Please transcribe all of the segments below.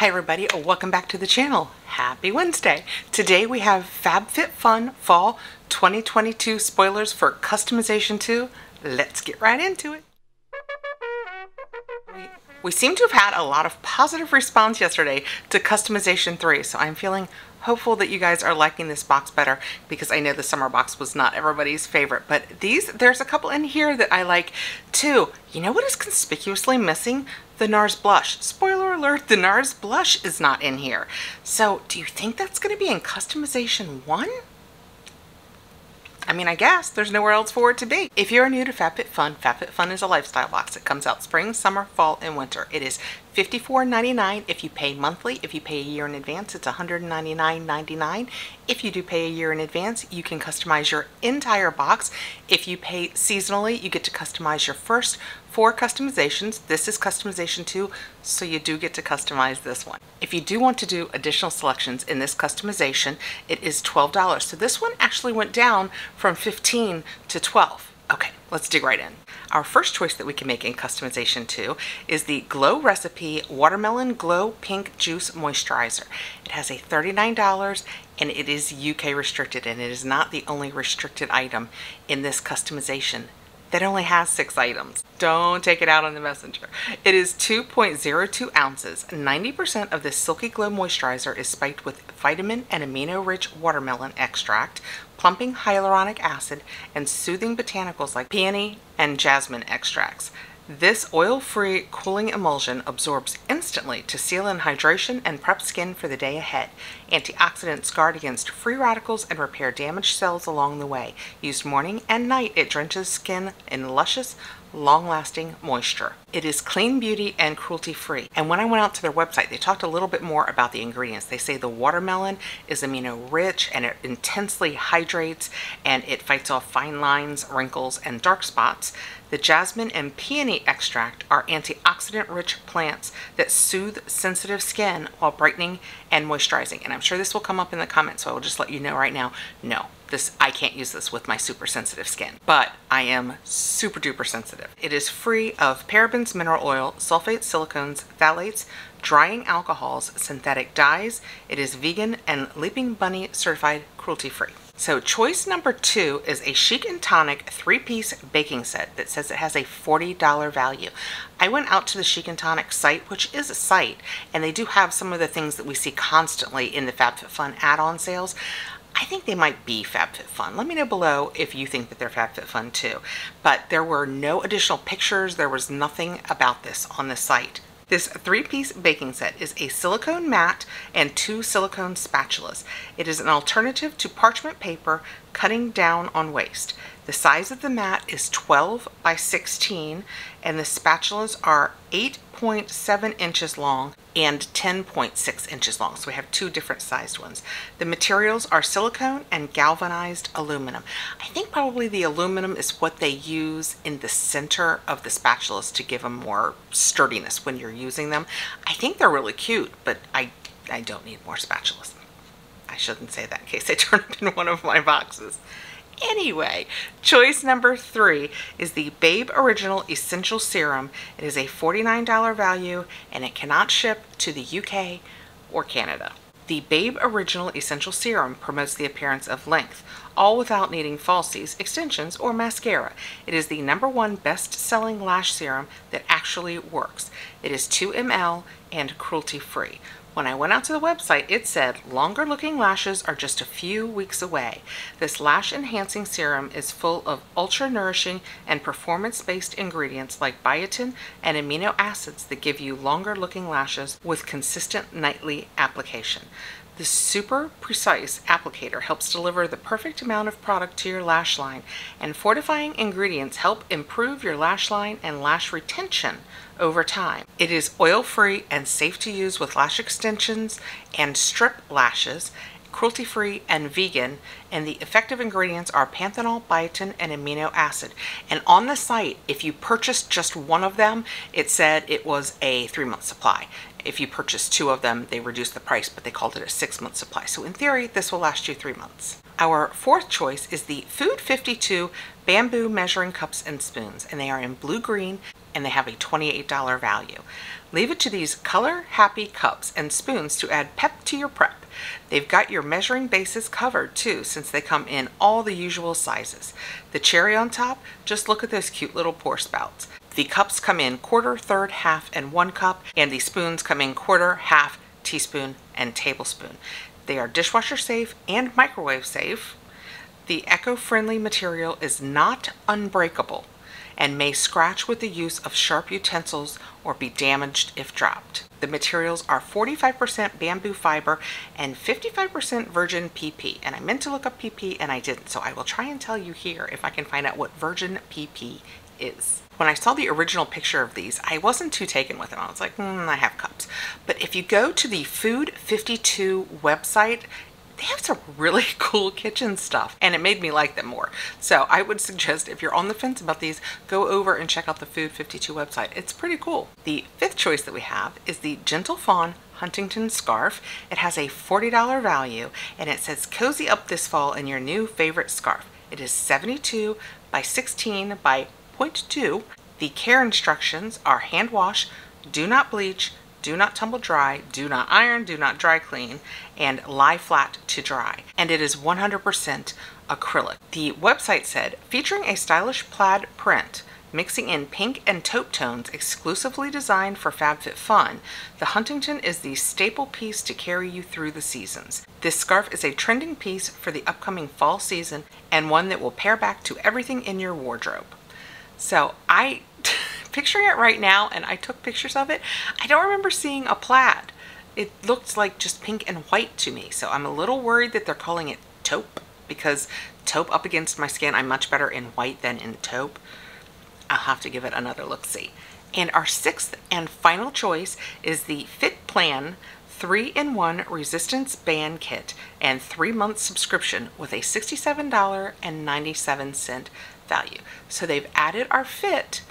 Hi everybody, welcome back to the channel. Happy Wednesday. Today we have FabFitFun Fall 2022 spoilers for Customization 2. Let's get right into it. We seem to have had a lot of positive response yesterday to Customization 3, so I'm feeling hopeful that you guys are liking this box better, because I know the summer box was not everybody's favorite, but there's a couple in here that I like too. You know what is conspicuously missing? The NARS blush. Spoiler alert, the NARS blush is not in here. So do you think that's going to be in Customization 1? I mean, I guess there's nowhere else for it to be. If you're new to FabFitFun, FabFitFun is a lifestyle box. It comes out spring, summer, fall, and winter. It is $54.99 if you pay monthly. If you pay a year in advance, it's $199.99. If you do pay a year in advance, you can customize your entire box. If you pay seasonally, you get to customize your first 4 customizations. This is customization 2, so you do get to customize this one. If you do want to do additional selections in this customization, it is $12. So this one actually went down from $15 to $12. Okay, let's dig right in. Our first choice that we can make in Customization 2 is the Glow Recipe Watermelon Glow Pink Juice Moisturizer. It has a $39 and it is UK restricted, and it is not the only restricted item in this customization that only has 6 items. Don't take it out on the messenger. It is 2.02 ounces. 90% of this Silky Glow Moisturizer is spiked with vitamin and amino-rich watermelon extract, plumping hyaluronic acid, and soothing botanicals like peony and jasmine extracts. This oil-free cooling emulsion absorbs instantly to seal in hydration and prep skin for the day ahead. Antioxidants guard against free radicals and repair damaged cells along the way. Used morning and night, it drenches skin in luscious, long-lasting moisture. It is clean beauty and cruelty-free. And when I went out to their website, they talked a little bit more about the ingredients. They say the watermelon is amino-rich and it intensely hydrates, and it fights off fine lines, wrinkles, and dark spots. The jasmine and peony extract are antioxidant-rich plants that soothe sensitive skin while brightening and moisturizing. And I'm sure this will come up in the comments, so I will just let you know right now, no. I can't use this with my super sensitive skin, but I am super duper sensitive. It is free of parabens, mineral oil, sulfates, silicones, phthalates, drying alcohols, synthetic dyes. It is vegan and Leaping Bunny certified cruelty free. So choice number 2 is a Chic and Tonic 3-piece baking set that says it has a $40 value. I went out to the Chic and Tonic site, which is a site, and they do have some of the things that we see constantly in the FabFitFun add-on sales. I think they might be FabFitFun. Let me know below if you think that they're FabFitFun too. But there were no additional pictures. There was nothing about this on the site. This 3-piece baking set is a silicone mat and 2 silicone spatulas. It is an alternative to parchment paper, cutting down on waste. The size of the mat is 12 by 16, and the spatulas are 8.7 inches long and 10.6 inches long. So we have 2 different sized ones. The materials are silicone and galvanized aluminum. I think probably the aluminum is what they use in the center of the spatulas to give them more sturdiness when you're using them. I think they're really cute, but I don't need more spatulas. I shouldn't say that in case I turn up in one of my boxes. Anyway, choice number 3 is the Babe Original Essential Serum. It is a $49 value, and it cannot ship to the UK or Canada. The Babe Original Essential Serum promotes the appearance of length, all without needing falsies, extensions, or mascara. It is the #1 best-selling lash serum that actually works. It is 2 ml and cruelty-free. When I went out to the website, it said longer looking lashes are just a few weeks away. This lash enhancing serum is full of ultra nourishing and performance based ingredients like biotin and amino acids that give you longer looking lashes with consistent nightly application. The super precise applicator helps deliver the perfect amount of product to your lash line, and fortifying ingredients help improve your lash line and lash retention over time. It is oil-free and safe to use with lash extensions and strip lashes, cruelty-free and vegan, and the effective ingredients are panthenol, biotin, and amino acid. And on the site, if you purchased just one of them, it said it was a 3-month supply. If you purchase 2 of them, they reduced the price, but they called it a 6-month supply. So in theory, this will last you 3 months. Our 4th choice is the Food 52 Bamboo Measuring Cups and Spoons, and they are in blue green. and they have a $28 value. Leave it to these color-happy cups and spoons to add pep to your prep. They've got your measuring bases covered too, since they come in all the usual sizes. The cherry on top, just look at those cute little pour spouts. The cups come in quarter, third, half, and one cup, and the spoons come in quarter, half, teaspoon, and tablespoon. They are dishwasher safe and microwave safe. The eco-friendly material is not unbreakable and may scratch with the use of sharp utensils or be damaged if dropped. The materials are 45% bamboo fiber and 55% virgin PP. And I meant to look up PP and I didn't, so I will try and tell you here if I can find out what virgin PP is. When I saw the original picture of these, I wasn't too taken with them. I was like, I have cups. But if you go to the Food 52 website, they have some really cool kitchen stuff and it made me like them more. So I would suggest if you're on the fence about these, go over and check out the Food 52 website. It's pretty cool. The fifth choice that we have is the Gentle Fawn Huntington scarf. It has a $40 value and it says cozy up this fall in your new favorite scarf. It is 72 by 16 by 0.2. The care instructions are hand wash, do not bleach, do not tumble dry, do not iron, do not dry clean, and lie flat to dry. And it is 100% acrylic. The website said, featuring a stylish plaid print, mixing in pink and taupe tones exclusively designed for FabFitFun, the Huntington is the staple piece to carry you through the seasons. This scarf is a trending piece for the upcoming fall season and one that will pair back to everything in your wardrobe. So I... picturing it right now, and I took pictures of it, I don't remember seeing a plaid. It looked like just pink and white to me, so I'm a little worried that they're calling it taupe, because taupe up against my skin, I'm much better in white than in taupe. I'll have to give it another look-see. And our sixth and final choice is the FitPlan 3-in-1 resistance band kit and 3-month subscription with a $67.97 value. So they've added our fit,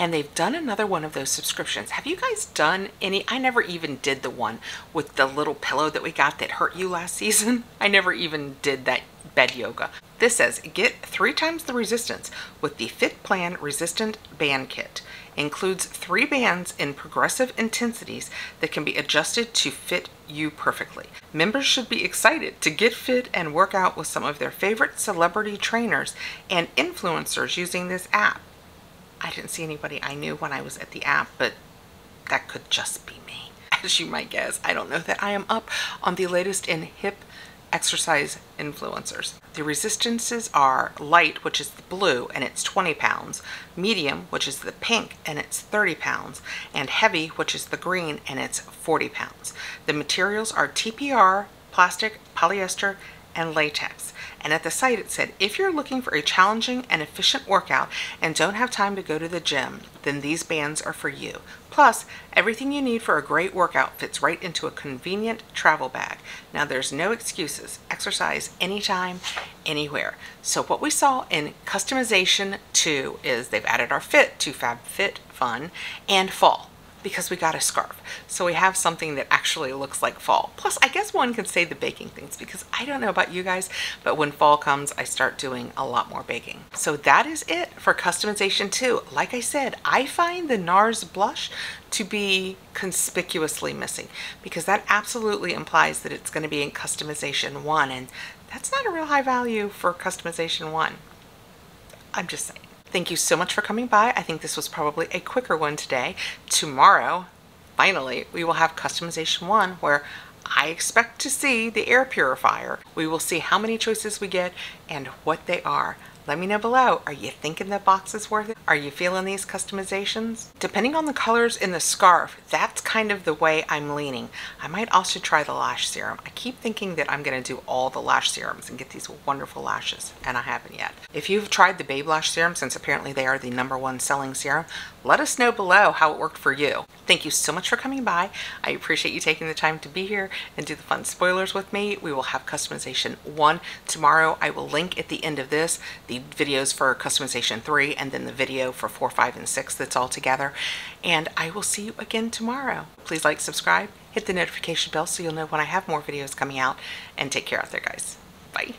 and they've done another one of those subscriptions. Have you guys done any? I never even did the one with the little pillow that we got that hurt you last season. I never even did that bed yoga. This says, get 3 times the resistance with the FitPlan Resistant Band Kit. Includes 3 bands in progressive intensities that can be adjusted to fit you perfectly. Members should be excited to get fit and work out with some of their favorite celebrity trainers and influencers using this app. I didn't see anybody I knew when I was at the app, but that could just be me. As you might guess, I don't know that I am up on the latest in hip exercise influencers. The resistances are light, which is the blue, and it's 20 pounds, medium, which is the pink, and it's 30 pounds, and heavy, which is the green, and it's 40 pounds. The materials are TPR, plastic, polyester, and latex. And at the site it said, if you're looking for a challenging and efficient workout and don't have time to go to the gym, then these bands are for you. Plus, everything you need for a great workout fits right into a convenient travel bag. Now there's no excuses. Exercise anytime, anywhere. So what we saw in customization 2 is they've added our fit to FabFitFun and fall, because we got a scarf. So we have something that actually looks like fall. Plus, I guess one can say the baking things, because I don't know about you guys, but when fall comes, I start doing a lot more baking. So that is it for customization 2. Like I said, I find the NARS blush to be conspicuously missing, because that absolutely implies that it's going to be in customization 1, and that's not a real high value for customization 1. I'm just saying. Thank you so much for coming by. I think this was probably a quicker one today. Tomorrow, finally, we will have customization 1, where I expect to see the air purifier. We will see how many choices we get and what they are. Let me know below. Are you thinking the box is worth it? Are you feeling these customizations? Depending on the colors in the scarf, that's kind of the way I'm leaning. I might also try the lash serum. I keep thinking that I'm going to do all the lash serums and get these wonderful lashes, and I haven't yet. If you've tried the Babe lash serum, since apparently they are the #1 selling serum, let us know below how it worked for you. Thank you so much for coming by. I appreciate you taking the time to be here and do the fun spoilers with me. We will have customization 1 tomorrow. I will link at the end of this the videos for customization 3 and then the video for 4, 5, and 6 that's all together. And I will see you again tomorrow. Please like, subscribe, hit the notification bell so you'll know when I have more videos coming out, and take care out there, guys. Bye.